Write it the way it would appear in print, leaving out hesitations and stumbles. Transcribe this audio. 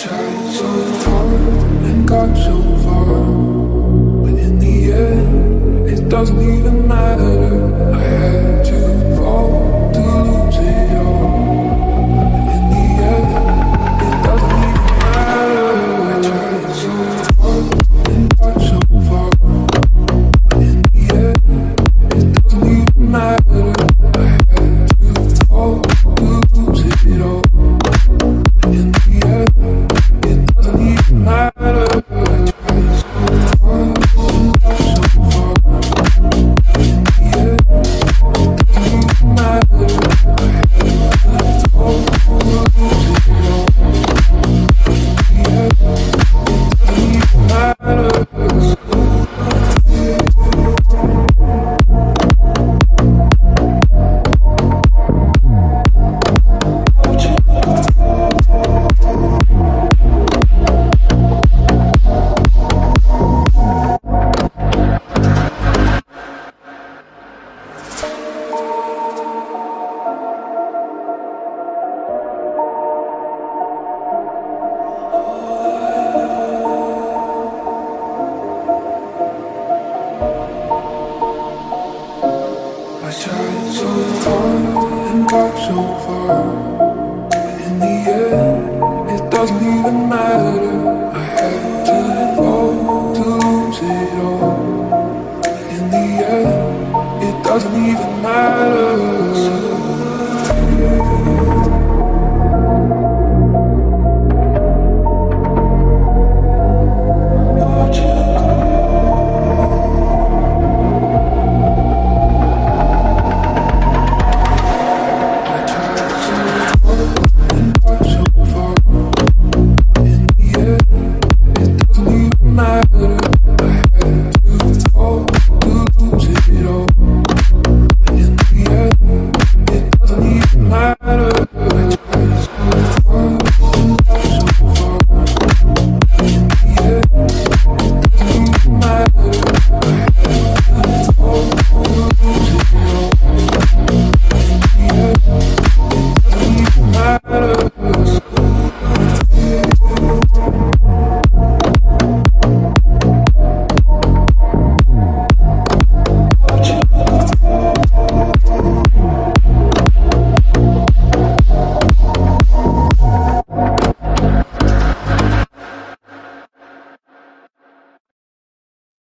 tried so hard and got so far, but in the end, it doesn't even matter. I had